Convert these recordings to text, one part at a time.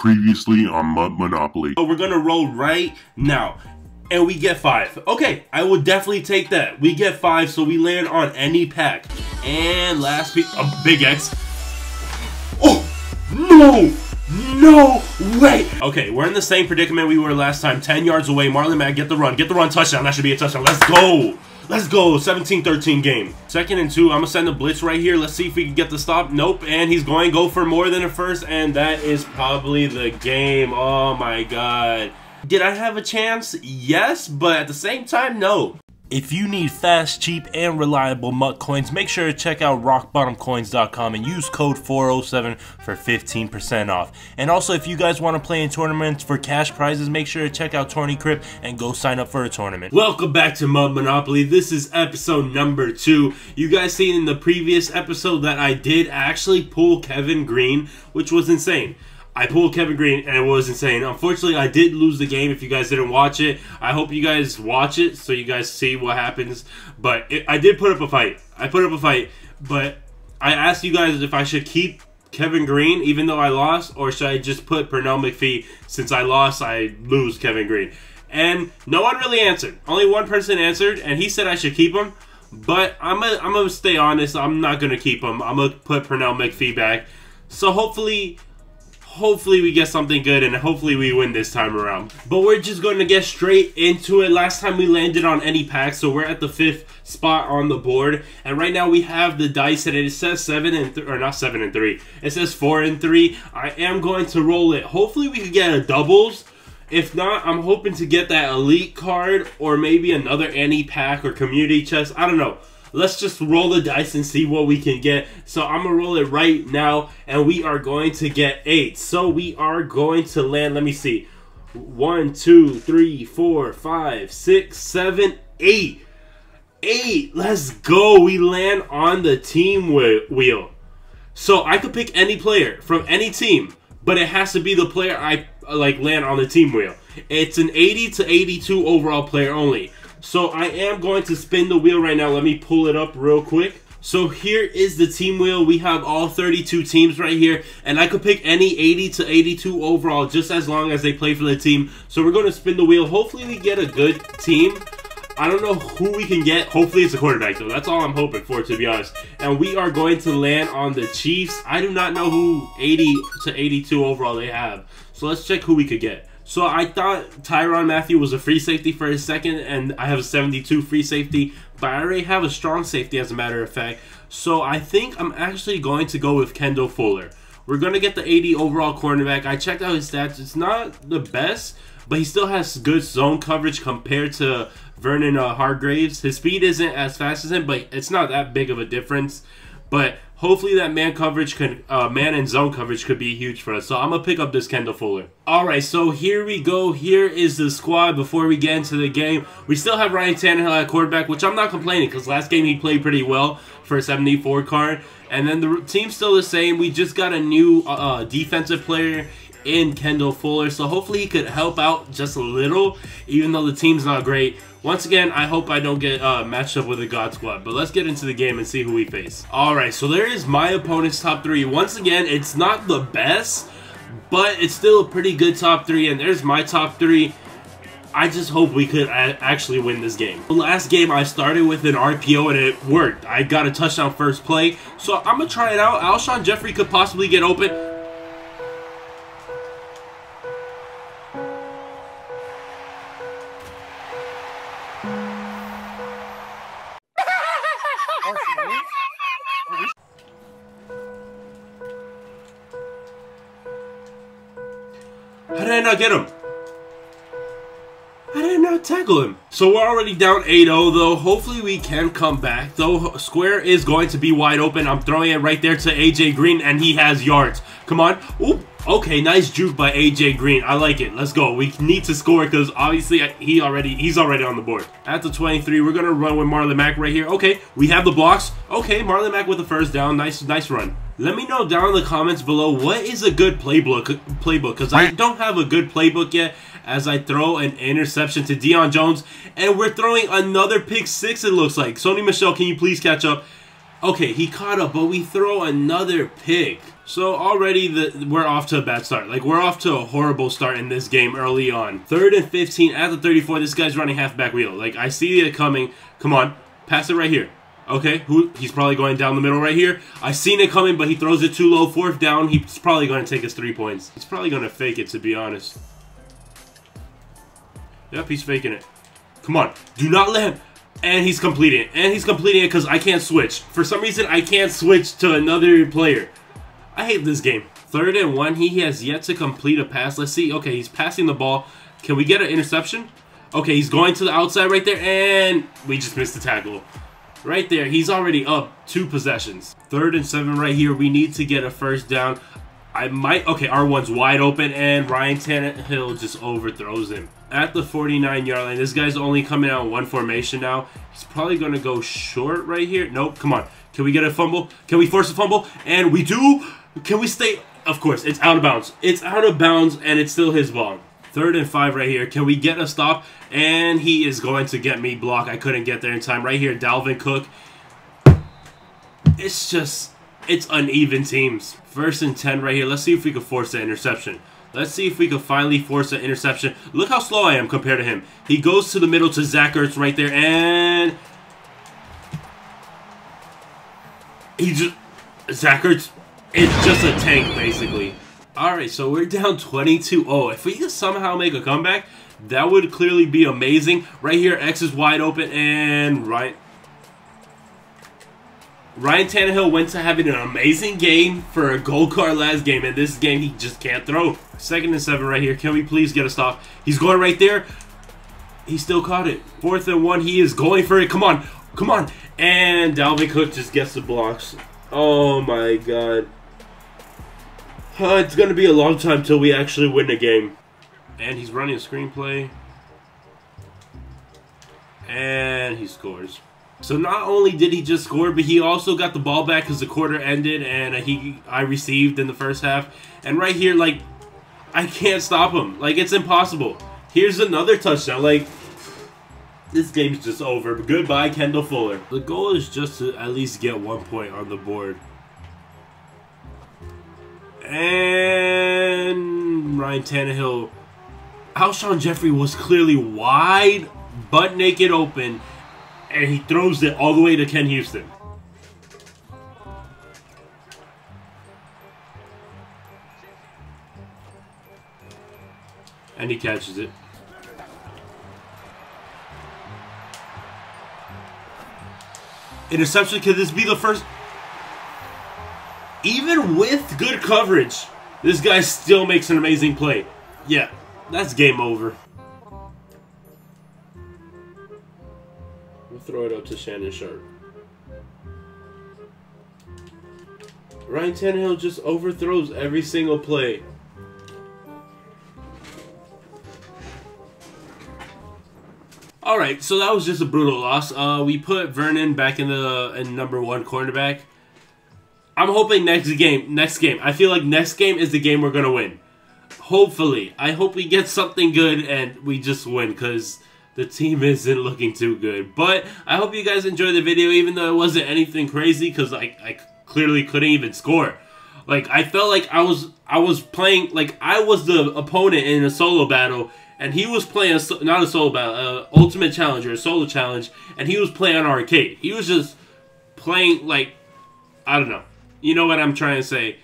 previously on Mud Monopoly. So we're gonna roll right now, and we get 5. Okay, I will definitely take that. We get 5, so we land on any pack. And last pick, a big X. Oh, no! No way! Okay, we're in the same predicament we were last time. 10 yards away, Marlon Mack, get the run, touchdown. That should be a touchdown, let's go! Let's go, 17-13 game. 2nd and 2, I'm gonna send a blitz right here. Let's see if we can get the stop. Nope, and he's going to go for more than a first, and that is probably the game. Oh my God. Did I have a chance? Yes, but at the same time, no. If you need fast, cheap, and reliable MUT coins, make sure to check out rockbottomcoins.com and use code 407 for 15% off. And also, if you guys want to play in tournaments for cash prizes, make sure to check out Tourney Crypt and go sign up for a tournament. Welcome back to Mud Monopoly. This is episode number 2. You guys seen in the previous episode that I did actually pull Kevin Greene, which was insane. I pulled Kevin Greene and it was insane. Unfortunately, I did lose the game. If you guys didn't watch it, I hope you guys watch it so you guys see what happens. But I did put up a fight. I put up a fight, but I asked you guys if I should keep Kevin Greene even though I lost, or should I just put Pernell McPhee since I lost, I lose Kevin Greene. And no one really answered. Only one person answered, and he said I should keep him. But I'm gonna stay honest. I'm not gonna keep him. I'm gonna put Pernell McPhee back. So hopefully we get something good, and hopefully we win this time around. But we're just going to get straight into it. Last time we landed on any pack, so we're at the 5th spot on the board. And right now we have the dice, and it says 7 and 3. It says 4 and 3. I am going to roll it. Hopefully we can get a doubles. If not, I'm hoping to get that elite card or maybe another any pack or community chest. I don't know. Let's just roll the dice and see what we can get. So I'm going to roll it right now, and we are going to get 8. So we are going to land, let me see, 1, 2, 3, 4, 5, 6, 7, 8. 8, let's go. We land on the team wheel. So I could pick any player from any team, but it has to be the player I like land on the team wheel. It's an 80 to 82 overall player only. So I am going to spin the wheel right now. Let me pull it up real quick. So here is the team wheel. We have all 32 teams right here. And I could pick any 80 to 82 overall just as long as they play for the team. So we're going to spin the wheel. Hopefully we get a good team. I don't know who we can get. Hopefully it's a quarterback though. That's all I'm hoping for, to be honest. And we are going to land on the Chiefs. I do not know who 80 to 82 overall they have. So let's check who we could get. So I thought Tyron Matthew was a free safety for his 2nd, and I have a 72 free safety, but I already have a strong safety as a matter of fact. So I think I'm actually going to go with Kendall Fuller. We're going to get the 80 overall cornerback. I checked out his stats. It's not the best, but he still has good zone coverage compared to Vernon Hargraves. His speed isn't as fast as him, but it's not that big of a difference. But hopefully that man coverage could, man and zone coverage could be huge for us. So I'm going to pick up this Kendall Fuller. All right, so here we go. Here is the squad before we get into the game. We still have Ryan Tannehill at quarterback, which I'm not complaining because last game he played pretty well for a 74 card. And then the team's still the same. We just got a new defensive player in Kendall Fuller. So hopefully he could help out just a little, even though the team's not great. Once again, I hope I don't get matched up with a God Squad, but let's get into the game and see who we face. Alright, so there is my opponent's top 3. Once again, it's not the best, but it's still a pretty good top 3, and there's my top 3. I just hope we could actually win this game. The last game I started with an RPO and it worked. I got a touchdown first play, so I'm going to try it out. Alshon Jeffrey could possibly get open. How did I not get him? How did I not tackle him? So we're already down 8-0 though. Hopefully we can come back. Though square is going to be wide open. I'm throwing it right there to AJ Green, and he has yards. Come on. Ooh. Okay, nice juke by AJ Green. I like it. Let's go. We need to score because obviously he's already on the board. At the 23, we're gonna run with Marlon Mack right here. Okay, we have the blocks. Okay, Marlon Mack with the first down. Nice run. Let me know down in the comments below what is a good playbook because I don't have a good playbook yet. As I throw an interception to Deion Jones, and we're throwing another pick 6. It looks like Sonny Michel. Can you please catch up? Okay, he caught up, but we throw another pick. So already we're off to a bad start. Like, we're off to a horrible start in this game early on. 3rd and 15 at the 34. This guy's running halfback wheel. Like, I see it coming. Come on. Pass it right here. Okay, he's probably going down the middle right here. I seen it coming, but he throws it too low. 4th down. He's probably going to take us 3 points. He's probably going to fake it, to be honest. Yep, he's faking it. Come on. Do not let him. And he's completing it. And he's completing it because I can't switch. For some reason, I can't switch to another player. I hate this game. 3rd and 1. He has yet to complete a pass. Let's see. Okay, he's passing the ball. Can we get an interception? Okay, he's going to the outside right there. And we just missed the tackle. Right there. He's already up 2 possessions. 3rd and 7 right here. We need to get a 1st down. I might. Okay, R1's wide open. And Ryan Tannehill just overthrows him. At the 49-yard line, this guy's only coming out in one formation now. He's probably going to go short right here. Nope. Come on. Can we get a fumble? Can we force a fumble? And we do. Can we stay? Of course, it's out of bounds. It's out of bounds, and it's still his ball. 3rd and 5 right here. Can we get a stop? And he is going to get me blocked. I couldn't get there in time. Right here, Dalvin Cook. It's just, it's uneven teams. 1st and 10 right here. Let's see if we can force an interception. Let's see if we can finally force an interception. Look how slow I am compared to him. He goes to the middle to Zach Ertz right there, and he just, Zach Ertz. It's just a tank, basically. Alright, so we're down 22-0. If we could somehow make a comeback, that would clearly be amazing. Right here, X is wide open, and Ryan Tannehill went to having an amazing game for a gold card last game, and this game he just can't throw. 2nd and 7 right here. Can we please get a stop? He's going right there. He still caught it. 4th and 1. He is going for it. Come on. Come on. And Dalvin Cook just gets the blocks. Oh, my God. It's going to be a long time till we actually win the game. And he's running a screenplay. And he scores. So not only did he just score, but he also got the ball back because the quarter ended and I received in the 1st half. And right here, like, I can't stop him. Like, it's impossible. Here's another touchdown. Like, this game's just over. Goodbye, Kendall Fuller. The goal is just to at least get 1 point on the board. And Ryan Tannehill. Alshon Jeffrey was clearly wide, butt naked open, and he throws it all the way to Ken Houston. And he catches it. Interception. Could this be the first? Even with good coverage, this guy still makes an amazing play. Yeah, that's game over. We'll throw it up to Shannon Sharp. Ryan Tannehill just overthrows every single play. Alright, so that was just a brutal loss. We put Vernon back in the number 1 cornerback. I'm hoping next game. I feel like next game is the game we're going to win. Hopefully. I hope we get something good and we just win because the team isn't looking too good. But I hope you guys enjoyed the video, even though it wasn't anything crazy because I clearly couldn't even score. Like, I felt like I was playing, like, I was the opponent in a solo battle. And he was playing, not a solo battle, ultimate challenge or a solo challenge. And he was playing on arcade. He was just playing, like, I don't know. You know what I'm trying to say.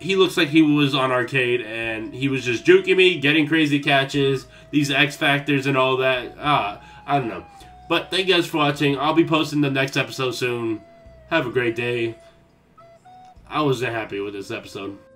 He looks like he was on arcade. And he was just juking me, getting crazy catches. These X Factors and all that. I don't know. But thank you guys for watching. I'll be posting the next episode soon. Have a great day. I wasn't happy with this episode.